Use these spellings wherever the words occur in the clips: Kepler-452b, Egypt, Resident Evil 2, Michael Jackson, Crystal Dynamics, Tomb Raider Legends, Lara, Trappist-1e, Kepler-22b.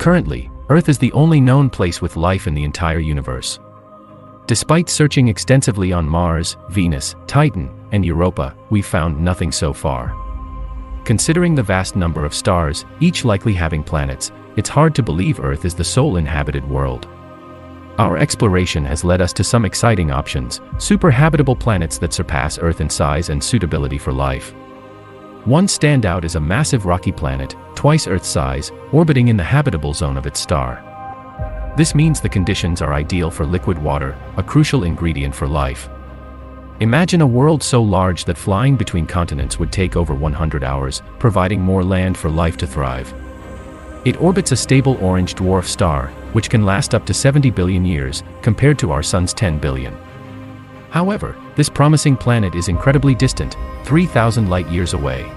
Currently, Earth is the only known place with life in the entire universe. Despite searching extensively on Mars, Venus, Titan, and Europa, we found nothing so far. Considering the vast number of stars, each likely having planets, it's hard to believe Earth is the sole inhabited world. Our exploration has led us to some exciting options, superhabitable planets that surpass Earth in size and suitability for life. One standout is a massive rocky planet, twice Earth's size, orbiting in the habitable zone of its star. This means the conditions are ideal for liquid water, a crucial ingredient for life. Imagine a world so large that flying between continents would take over 100 hours, providing more land for life to thrive. It orbits a stable orange dwarf star, which can last up to 70 billion years, compared to our Sun's 10 billion. However, this promising planet is incredibly distant, 3,000 light-years away.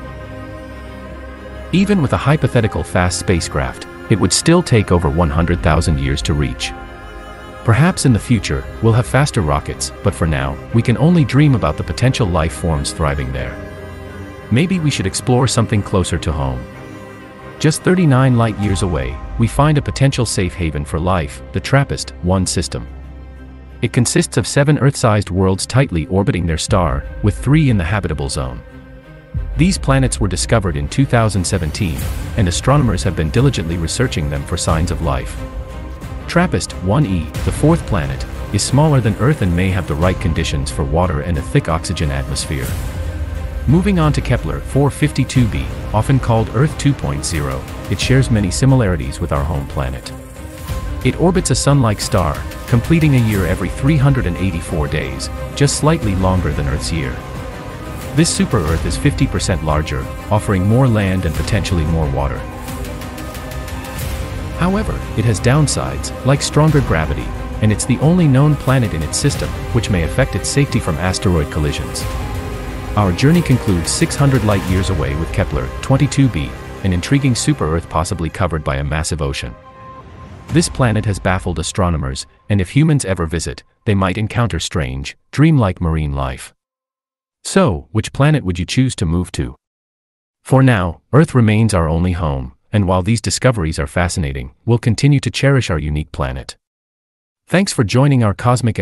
Even with a hypothetical fast spacecraft, it would still take over 100,000 years to reach. Perhaps in the future, we'll have faster rockets, but for now, we can only dream about the potential life forms thriving there. Maybe we should explore something closer to home. Just 39 light-years away, we find a potential safe haven for life, the Trappist-1e system. It consists of 7 Earth-sized worlds tightly orbiting their star, with 3 in the habitable zone. These planets were discovered in 2017, and astronomers have been diligently researching them for signs of life. Trappist-1e, the 4th planet, is smaller than Earth and may have the right conditions for water and a thick oxygen atmosphere. Moving on to Kepler-452b, often called Earth 2.0, it shares many similarities with our home planet. It orbits a sun-like star, completing a year every 384 days, just slightly longer than Earth's year. This super-Earth is 50% larger, offering more land and potentially more water. However, it has downsides, like stronger gravity, and it's the only known planet in its system, which may affect its safety from asteroid collisions. Our journey concludes 600 light-years away with Kepler-22b, an intriguing super-Earth possibly covered by a massive ocean. This planet has baffled astronomers, and if humans ever visit, they might encounter strange, dreamlike marine life. So, which planet would you choose to move to? For now, Earth remains our only home, and while these discoveries are fascinating, we'll continue to cherish our unique planet. Thanks for joining our cosmic adventure.